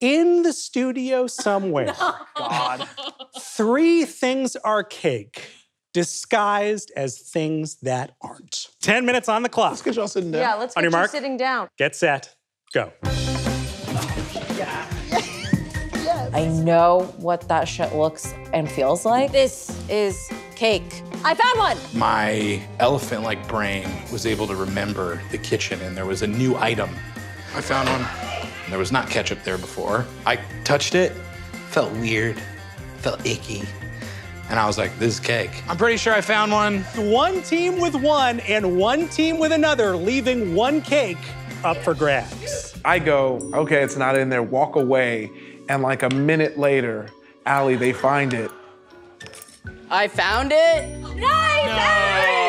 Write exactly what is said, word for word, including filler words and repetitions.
in the studio somewhere. No. God. Three things archaic disguised as things that aren't. Ten minutes on the clock. Let's get y'all sitting down. Yeah, let's get on your mark, sitting down. Get set. Go. I know what that shit looks and feels like. This is cake. I found one. My elephant-like brain was able to remember the kitchen, and there was a new item. I found one. There was not ketchup there before. I touched it, felt weird, felt icky. And I was like, this is cake. I'm pretty sure I found one. One team with one and one team with another, leaving one cake up for grabs. I go, okay, it's not in there, walk away. And like a minute later, Allie, they find it. I found it. Nice! No.